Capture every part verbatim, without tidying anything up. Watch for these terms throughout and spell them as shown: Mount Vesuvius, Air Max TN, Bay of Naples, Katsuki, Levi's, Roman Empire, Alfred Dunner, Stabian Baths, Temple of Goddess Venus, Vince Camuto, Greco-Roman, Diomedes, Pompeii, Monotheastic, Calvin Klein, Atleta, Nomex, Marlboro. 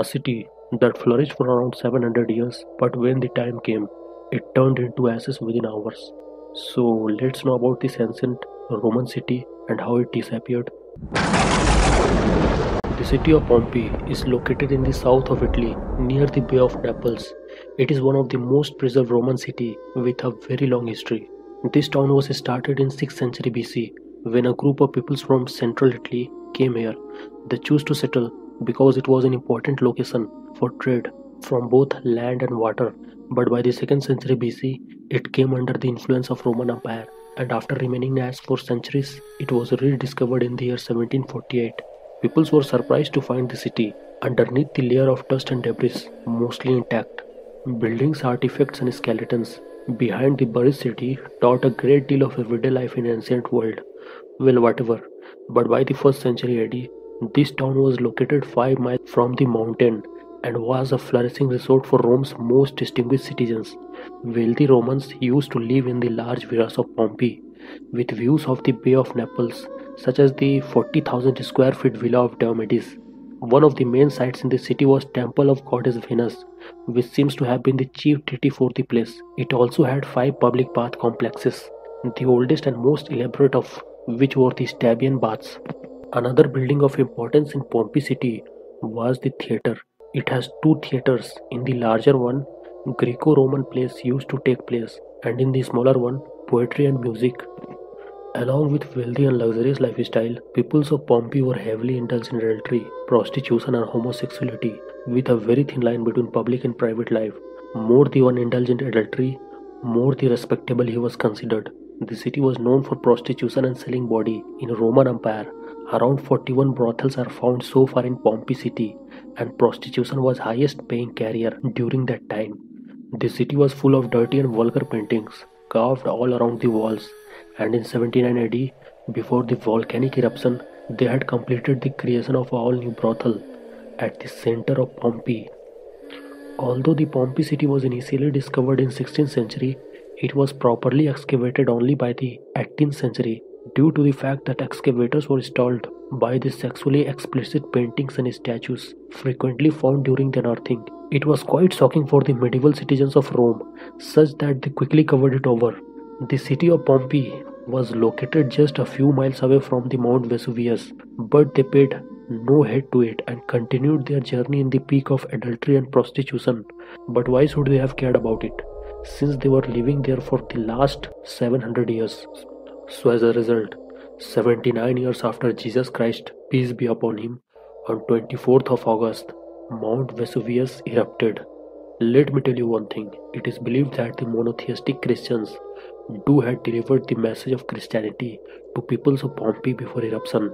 a city that flourished for around seven hundred years, but when the time came, it turned into ashes within hours. So let's know about this ancient Roman city and how it disappeared. The city of Pompeii is located in the south of Italy, near the Bay of Naples. It is one of the most preserved Roman cities with a very long history. This town was started in sixth century B C when a group of peoples from central Italy came here. They chose to settle because it was an important location for trade from both land and water, but by the second century B C it came under the influence of Roman Empire, and after remaining as for centuries, it was rediscovered in the year seventeen forty-eight. Peoples were surprised to find the city underneath the layer of dust and debris, mostly intact. Buildings, artifacts and skeletons behind the buried city taught a great deal of everyday life in ancient world. Well, whatever, but by the first century A D, this town was located five miles from the mountain and was a flourishing resort for Rome's most distinguished citizens. Wealthy Romans used to live in the large villas of Pompeii, with views of the Bay of Naples, such as the forty thousand square feet villa of Diomedes. One of the main sites in the city was Temple of Goddess Venus, which seems to have been the chief deity for the place. It also had five public bath complexes, the oldest and most elaborate of which were the Stabian Baths. Another building of importance in Pompeii city was the theatre. It has two theatres. In the larger one, Greco-Roman plays used to take place, and in the smaller one, poetry and music. Along with wealthy and luxurious lifestyle, peoples of Pompeii were heavily indulged in adultery, prostitution and homosexuality, with a very thin line between public and private life. More the one indulged in adultery, more the respectable he was considered. The city was known for prostitution and selling body. In Roman Empire, around forty-one brothels are found so far in Pompeii city, and prostitution was highest paying career during that time. The city was full of dirty and vulgar paintings carved all around the walls, and in seventy-nine A D, before the volcanic eruption, they had completed the creation of all new brothel at the center of Pompeii. Although the Pompeii city was initially discovered in sixteenth century, it was properly excavated only by the eighteenth century, due to the fact that excavators were stalled by the sexually explicit paintings and statues frequently found during the unearthing. It was quite shocking for the medieval citizens of Rome, such that they quickly covered it over. The city of Pompeii was located just a few miles away from the Mount Vesuvius, but they paid no heed to it and continued their journey in the peak of adultery and prostitution. But why should they have cared about it, since they were living there for the last seven hundred years? So as a result, seventy-nine years after Jesus Christ, peace be upon him, on twenty-fourth of August, Mount Vesuvius erupted. Let me tell you one thing, it is believed that the monotheistic Christians do had delivered the message of Christianity to peoples of Pompeii before eruption.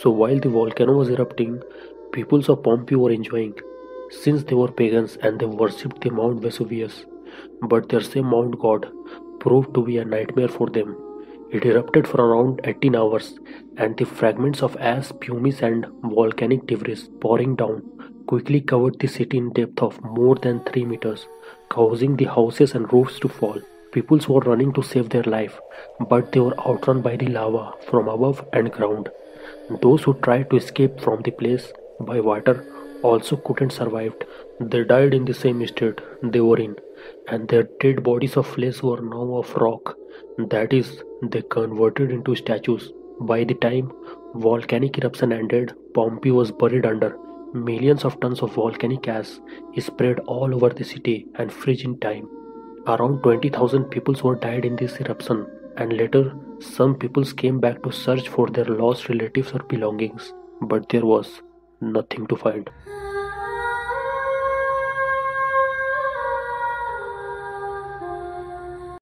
So while the volcano was erupting, peoples of Pompeii were enjoying, since they were pagans and they worshipped the Mount Vesuvius. But their same Mount God proved to be a nightmare for them. It erupted for around eighteen hours, and the fragments of ash, pumice and volcanic debris pouring down quickly covered the city in depth of more than three meters, causing the houses and roofs to fall. Peoples were running to save their life, but they were outrun by the lava from above and ground. Those who tried to escape from the place by water also couldn't survive. They died in the same state they were in, and their dead bodies of flesh were now of rock, that is, they converted into statues. By the time volcanic eruption ended, Pompeii was buried under millions of tons of volcanic ash spread all over the city and froze in time. Around twenty thousand peoples were died in this eruption, and later some peoples came back to search for their lost relatives or belongings, but there was nothing to find.